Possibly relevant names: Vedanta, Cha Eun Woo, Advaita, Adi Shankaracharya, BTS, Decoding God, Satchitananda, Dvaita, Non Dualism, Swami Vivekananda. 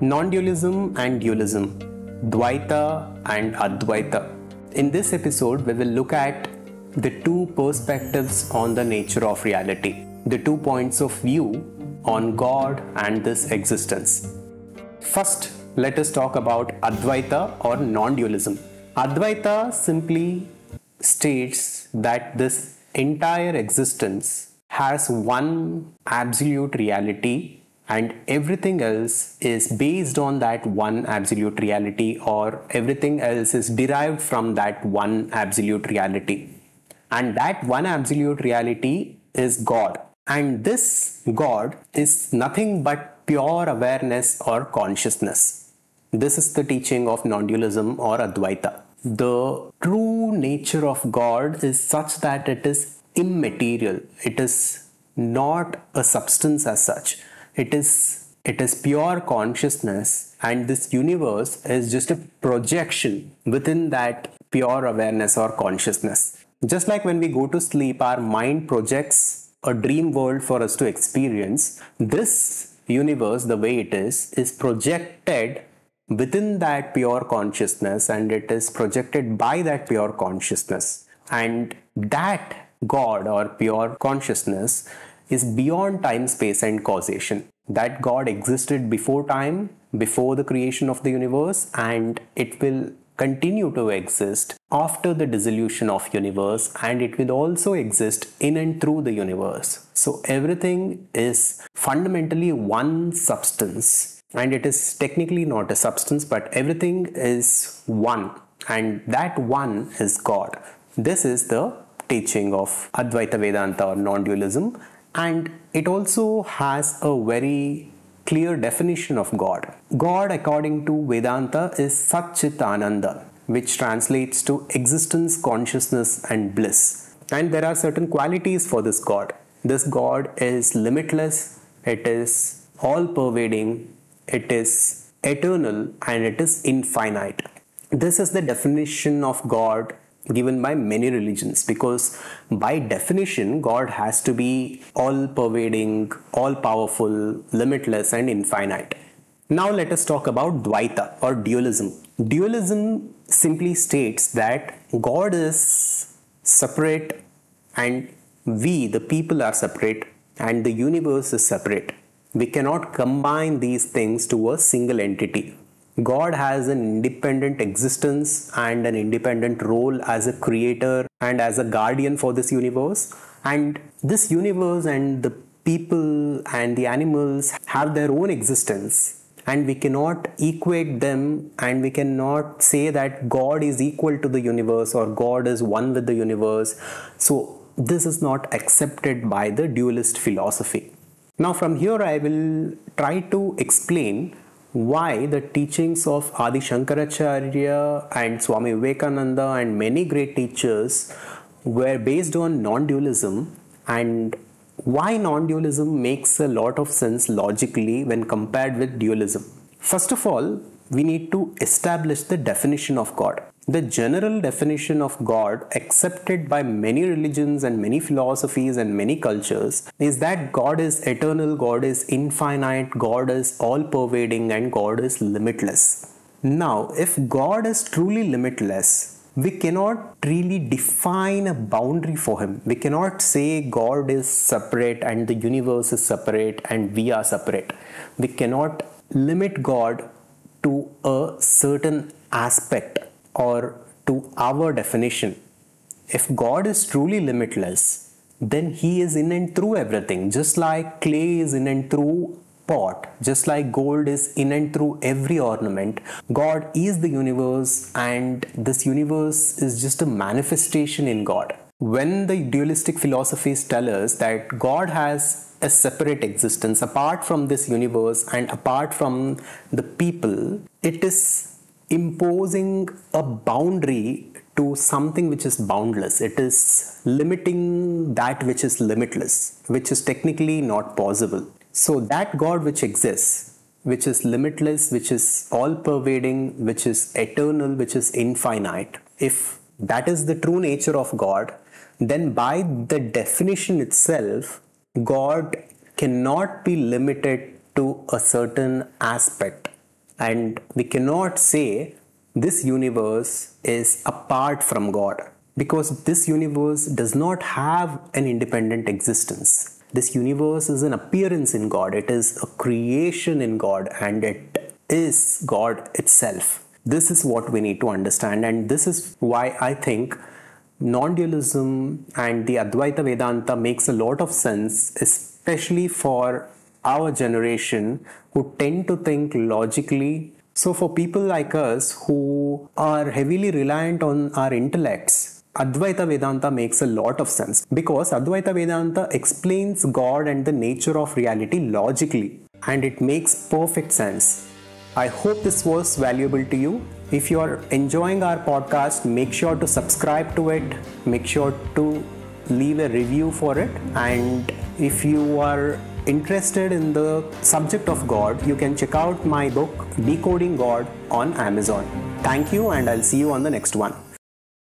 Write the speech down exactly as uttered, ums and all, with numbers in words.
Non-dualism and dualism, Dvaita and Advaita. In this episode, we will look at the two perspectives on the nature of reality, the two points of view on God and this existence. First, let us talk about Advaita or non-dualism. Advaita simply states that this entire existence has one absolute reality, and everything else is based on that one absolute reality, or everything else is derived from that one absolute reality. And that one absolute reality is God. And this God is nothing but pure awareness or consciousness. This is the teaching of non-dualism or Advaita. The true nature of God is such that it is immaterial. It is not a substance as such. It is, it is pure consciousness, and this universe is just a projection within that pure awareness or consciousness. Just like when we go to sleep, our mind projects a dream world for us to experience. This universe, the way it is, is projected within that pure consciousness, and it is projected by that pure consciousness. And that God or pure consciousness is beyond time, space and causation. That God existed before time, before the creation of the universe, and it will continue to exist after the dissolution of universe, and it will also exist in and through the universe. So everything is fundamentally one substance, and it is technically not a substance, but everything is one, and that one is God. This is the teaching of Advaita Vedanta or non-dualism. And it also has a very clear definition of God. God, according to Vedanta, is Satchitananda, which translates to existence, consciousness, and bliss. And there are certain qualities for this God. This God is limitless, it is all-pervading, it is eternal, and it is infinite. This is the definition of God given by many religions, because by definition God has to be all-pervading, all-powerful, limitless and infinite. Now let us talk about Dvaita or dualism. Dualism simply states that God is separate and we, the people, are separate and the universe is separate. We cannot combine these things to a single entity. God has an independent existence and an independent role as a creator and as a guardian for this universe. And this universe and the people and the animals have their own existence, and we cannot equate them, and we cannot say that God is equal to the universe or God is one with the universe. So this is not accepted by the dualist philosophy. Now from here I will try to explain why the teachings of Adi Shankaracharya and Swami Vivekananda and many great teachers were based on non-dualism, and why non-dualism makes a lot of sense logically when compared with dualism. First of all, we need to establish the definition of God. The general definition of God accepted by many religions and many philosophies and many cultures is that God is eternal, God is infinite, God is all-pervading and God is limitless. Now, if God is truly limitless, we cannot really define a boundary for him. We cannot say God is separate and the universe is separate and we are separate. We cannot limit God to a certain aspect or to our definition. If God is truly limitless, then he is in and through everything, just like clay is in and through pot, just like gold is in and through every ornament. God is the universe, and this universe is just a manifestation in God. When the dualistic philosophies tell us that God has a separate existence apart from this universe and apart from the people, it is imposing a boundary to something which is boundless. It is limiting that which is limitless, which is technically not possible. So that God which exists, which is limitless, which is all-pervading, which is eternal, which is infinite, if that is the true nature of God, then by the definition itself, God cannot be limited to a certain aspect and we cannot say this universe is apart from God, because this universe does not have an independent existence. This universe is an appearance in God, it is a creation in God, and it is God itself. This is what we need to understand, and this is why I think non-dualism and the Advaita Vedanta makes a lot of sense, especially for our generation who tend to think logically. So for people like us who are heavily reliant on our intellects, Advaita Vedanta makes a lot of sense, because Advaita Vedanta explains God and the nature of reality logically, and it makes perfect sense. I hope this was valuable to you. If you are enjoying our podcast, make sure to subscribe to it, make sure to leave a review for it, and if you are interested in the subject of God, you can check out my book Decoding God on Amazon. Thank you, and I'll see you on the next one.